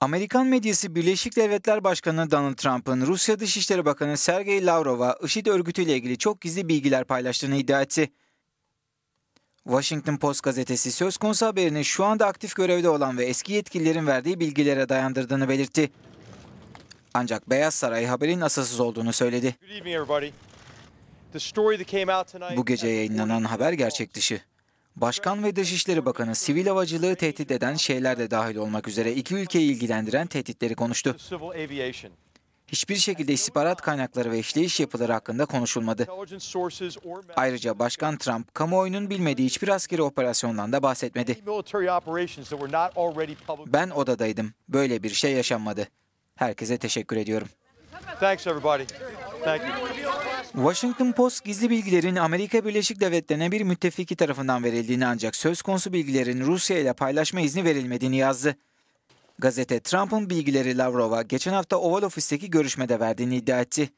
Amerikan medyası Birleşik Devletler Başkanı Donald Trump'ın Rusya Dışişleri Bakanı Sergey Lavrov'a IŞİD örgütüyle ilgili çok gizli bilgiler paylaştığını iddia etti. Washington Post gazetesi söz konusu haberini şu anda aktif görevde olan ve eski yetkililerin verdiği bilgilere dayandırdığını belirtti. Ancak Beyaz Saray haberin asılsız olduğunu söyledi. Bu gece yayınlanan haber gerçek dışı. Başkan ve Dışişleri Bakanı sivil havacılığı tehdit eden şeyler de dahil olmak üzere iki ülkeyi ilgilendiren tehditleri konuştu. Hiçbir şekilde istihbarat kaynakları ve işleyiş yapıları hakkında konuşulmadı. Ayrıca Başkan Trump, kamuoyunun bilmediği hiçbir askeri operasyondan da bahsetmedi. Ben odadaydım. Böyle bir şey yaşanmadı. Herkese teşekkür ediyorum. Washington Post, gizli bilgilerin Amerika Birleşik Devletleri'ne bir müttefiki tarafından verildiğini ancak söz konusu bilgilerin Rusya ile paylaşma izni verilmediğini yazdı. Gazete, Trump'ın bilgileri Lavrov'a geçen hafta Oval Office'teki görüşmede verdiğini iddia etti.